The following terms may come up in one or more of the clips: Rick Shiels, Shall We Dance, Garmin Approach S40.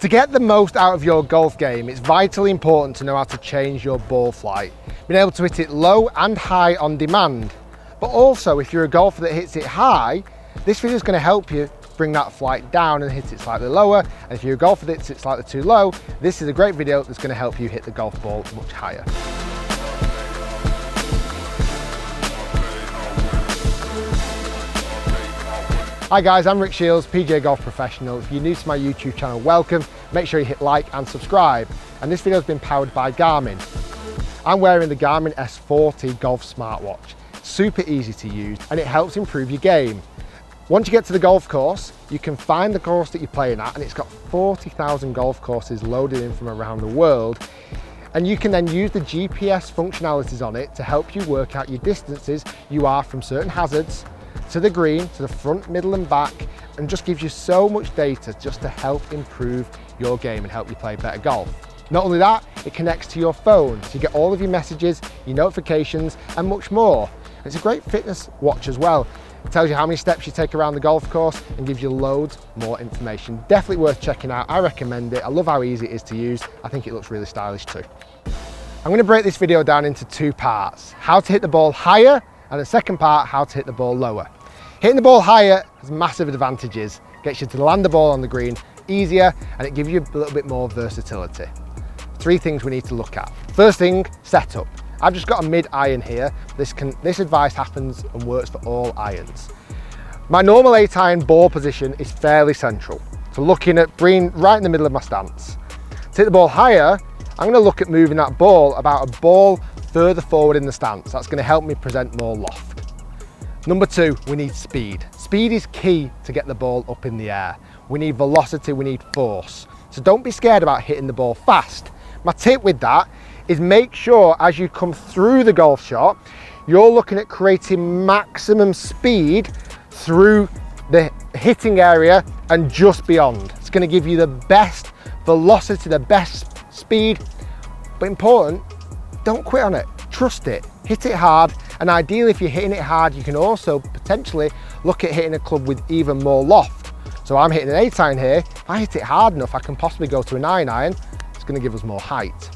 To get the most out of your golf game, it's vitally important to know how to change your ball flight. Being able to hit it low and high on demand. But also, if you're a golfer that hits it high, this video is going to help you bring that flight down and hit it slightly lower. And if you're a golfer that hits it slightly too low, this is a great video that's going to help you hit the golf ball much higher. Hi guys, I'm Rick Shiels, PGA Golf Professional. If you're new to my YouTube channel, welcome. Make sure you hit like and subscribe. And this video has been powered by Garmin. I'm wearing the Garmin S40 Golf Smartwatch. Super easy to use and it helps improve your game. Once you get to the golf course, you can find the course that you're playing at, and it's got 40,000 golf courses loaded in from around the world. And you can then use the GPS functionalities on it to help you work out your distances you are from certain hazards to the green, to the front, middle and back, and just gives you so much data just to help improve your game and help you play better golf. Not only that, it connects to your phone, so you get all of your messages, your notifications and much more. And it's a great fitness watch as well. It tells you how many steps you take around the golf course and gives you loads more information. Definitely worth checking out. I recommend it. I love how easy it is to use. I think it looks really stylish too. I'm going to break this video down into two parts. How to hit the ball higher, and the second part, how to hit the ball lower. Hitting the ball higher has massive advantages. Gets you to land the ball on the green easier, and it gives you a little bit more versatility. Three things we need to look at. First thing, setup. I've just got a mid iron here. This advice happens and works for all irons. My normal 8-iron ball position is fairly central. So looking at green right in the middle of my stance. To hit the ball higher, I'm gonna look at moving that ball about a ball further forward in the stance. That's going to help me present more loft. Number two, we need speed. Speed is key to get the ball up in the air. We need velocity, we need force. So don't be scared about hitting the ball fast. My tip with that is make sure as you come through the golf shot, you're looking at creating maximum speed through the hitting area and just beyond. It's going to give you the best velocity, the best speed, but important, don't quit on it, trust it, hit it hard. And ideally, if you're hitting it hard, you can also potentially look at hitting a club with even more loft. So I'm hitting an 8-iron here. If I hit it hard enough, I can possibly go to a 9-iron. It's gonna give us more height.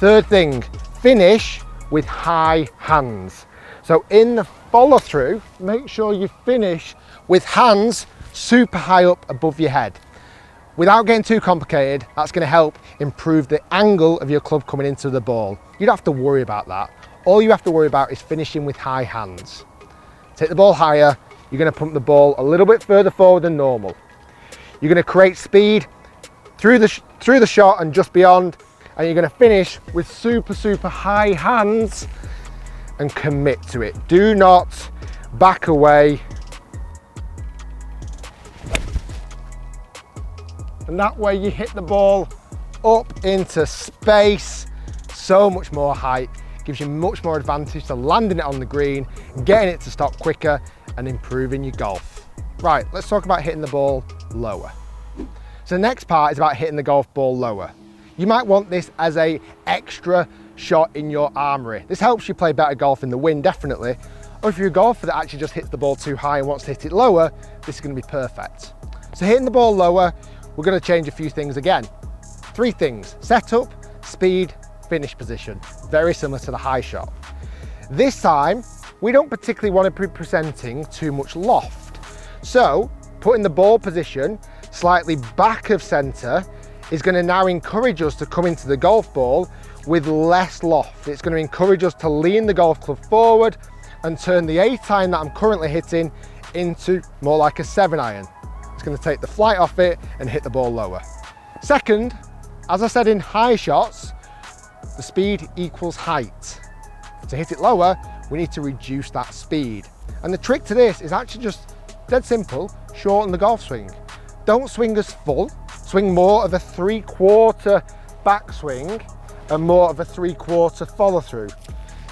Third thing, finish with high hands. So in the follow through, make sure you finish with hands super high up above your head. Without getting too complicated, that's going to help improve the angle of your club coming into the ball. You don't have to worry about that. All you have to worry about is finishing with high hands. Take the ball higher, you're going to pump the ball a little bit further forward than normal. You're going to create speed through the shot and just beyond, and you're going to finish with super, super high hands and commit to it. Do not back away. And that way you hit the ball up into space, so much more height, gives you much more advantage to landing it on the green, getting it to stop quicker and improving your golf. Right, let's talk about hitting the ball lower. So the next part is about hitting the golf ball lower. You might want this as an extra shot in your armory. This helps you play better golf in the wind, definitely. Or if you're a golfer that actually just hits the ball too high and wants to hit it lower, this is going to be perfect. So hitting the ball lower, we're going to change a few things again. Three things: setup, speed, finish position. Very similar to the high shot. This time, we don't particularly want to be presenting too much loft. So putting the ball position slightly back of center is going to now encourage us to come into the golf ball with less loft. It's going to encourage us to lean the golf club forward and turn the 8-iron that I'm currently hitting into more like a 7-iron. It's going to take the flight off it and hit the ball lower. Second, as I said in high shots, the speed equals height. To hit it lower, we need to reduce that speed. And the trick to this is actually just dead simple, shorten the golf swing. Don't swing as full, swing more of a 3/4 backswing and more of a 3/4 follow through.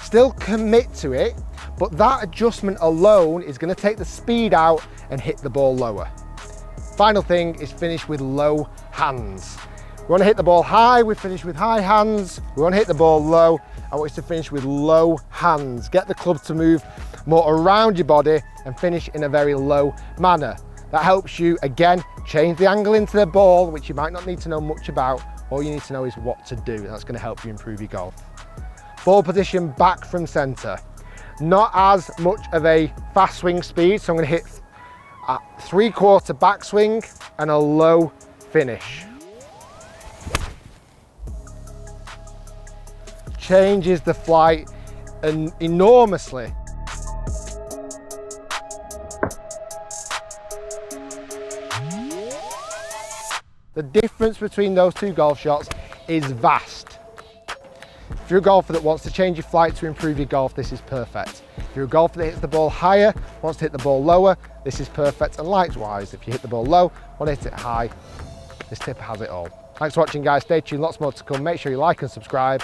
Still commit to it, but that adjustment alone is going to take the speed out and hit the ball lower. Final thing is finish with low hands. We want to hit the ball high, we finish with high hands. We want to hit the ball low, I want you to finish with low hands. Get the club to move more around your body and finish in a very low manner. That helps you, again, change the angle into the ball, which you might not need to know much about. All you need to know is what to do, and that's going to help you improve your golf. Ball position back from center. Not as much of a fast swing speed, so I'm going to hit a 3/4 backswing and a low finish. Changes the flight enormously. The difference between those two golf shots is vast. If you're a golfer that wants to change your flight to improve your golf, this is perfect. If you're a golfer that hits the ball higher, wants to hit the ball lower, this is perfect. And likewise, if you hit the ball low, want to hit it high, this tip has it all. Thanks for watching, guys. Stay tuned, lots more to come. Make sure you like and subscribe.